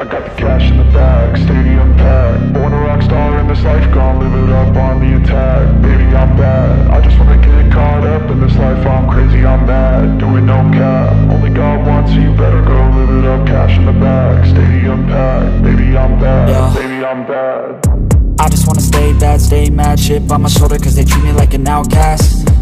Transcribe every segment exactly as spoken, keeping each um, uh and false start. I got the cash in the bag, stadium packed. Born a rock star in this life, gone live it up on the attack. Baby, I'm bad, I just wanna get caught up in this life. I'm crazy, I'm mad, doing no cap. Only God wants you, better go live it up. Cash in the bag, stadium packed. Baby, I'm bad, yeah. Baby, I'm bad. I just wanna stay bad, stay mad. Chip on my shoulder cause they treat me like an outcast.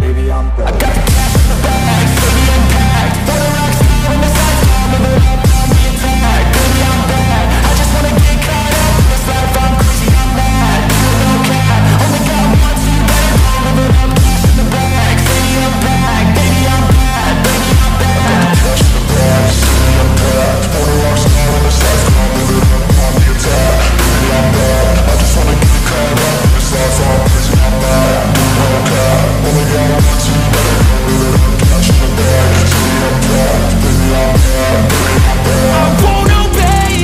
baby, I'm bad. I got the cash in the bag, stadium packed. Born a rock star in this life, gon' live it up on the attack. Baby, I'm bad, I just wanna get caught up in this life. I'm crazy, I'm mad, do it no cap. Only God wants you, better go live it up. Cash in the bag, stadium packed. Baby, I'm bad, baby, I'm bad. Cash in the bag, stadium packed. Born a rock star in this life, gon' live it up on the attack. Baby, I'm bad, I just wanna get caught up. That's all crazy, I'm bad, no cap. Only God wants you, better go live it up. Cash in the bag, stadium packed. Baby, I'm bad, baby, I'm bad. I won't obey.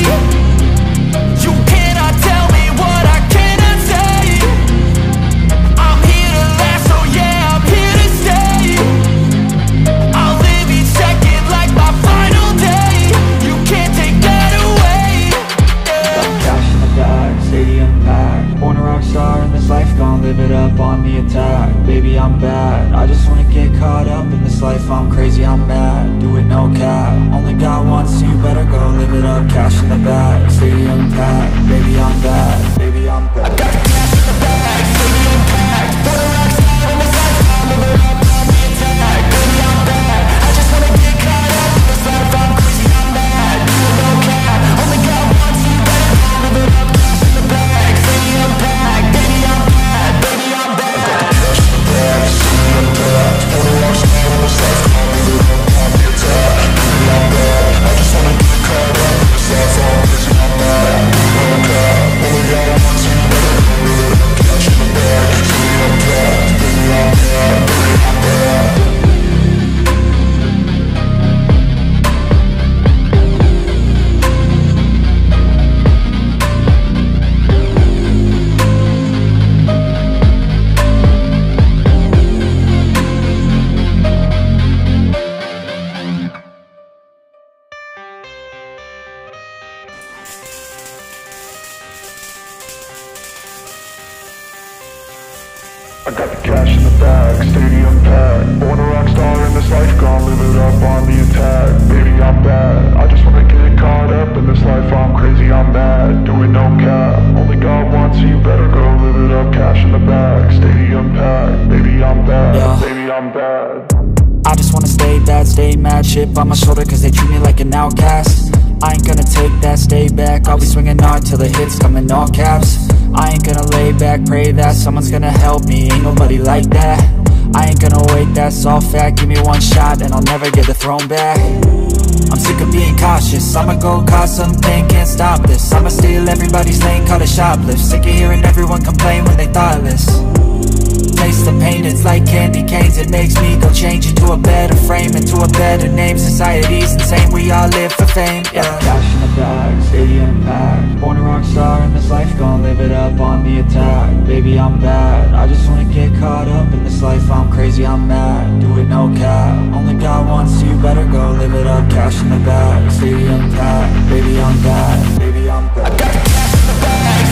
You cannot tell me what I cannot say. I'm here to last, so yeah, I'm here to stay. I'll live each second like my final day. You can't take that away, yeah. Cash in the bag, stadium packed. Born a rock star in this life, gon' live it up on the attack. Baby, I'm bad, I just wanna get caught up in this life. I'm crazy, I'm mad, do it no cap. Only God wants you, better go live it up. Cash in the bag, stadium packed. Baby, I'm bad, baby, I'm bad. I got the cash in the bag, stadium packed. Born a rock star in this life, gon' live it up on the attack. Baby, I'm bad, I just wanna get caught up in this life. I'm crazy, I'm mad, do it no cap. Only God wants you, better go live it up. Cash in the bag, stadium packed. Baby, I'm bad, baby, I'm bad. I got the cash in the bag, stadium packed. Born a rock star in this life, gon' live it up on the attack. Baby, I'm bad, I just wanna get caught up in this life. I'm crazy, I'm mad, do it no cap. Only God wants you, better go live it up. Cash in the bag, stadium packed. Baby, I'm bad, baby, I'm bad. I got the cash in the bag, stadium packed. Born a rock star in this life, gon' live it up on the attack. Baby, I'm bad, I just wanna get caught up in this life. I'm crazy, I'm mad, do it no cap. Only God wants you, better go live it up. Cash in the bag, stadium packed. Baby, I'm bad, yeah. Baby, I'm bad. I just wanna stay bad, stay mad. Chip on my shoulder cause they treat me like an outcast. I ain't gonna take that, stay back. I'll be swinging hard till the hits come in all caps. I ain't gonna lay back, pray that someone's gonna help me. Ain't nobody like that. I ain't gonna wait, that's all fact. Give me one shot and I'll never get the throne back. I'm sick of being cautious. I'ma go cause some pain, can't stop this. I'ma steal everybody's lane, call it shoplift. Sick of hearing everyone complain when they thoughtless. Taste the pain, it's like candy canes. It makes me go change into a better frame, into a better name. Society's insane, we all live for fame, yeah. Cash in the bag, stadium packed. Born a rock star in this life, gon' live it up on the attack. Baby, I'm bad, I just wanna get caught up in this life. I'm crazy, I'm mad, do it no cap. Only God wants you, better go live it up. Cash in the bag, stadium packed. Baby, I'm bad, baby, I'm bad. I got the cash in the bag.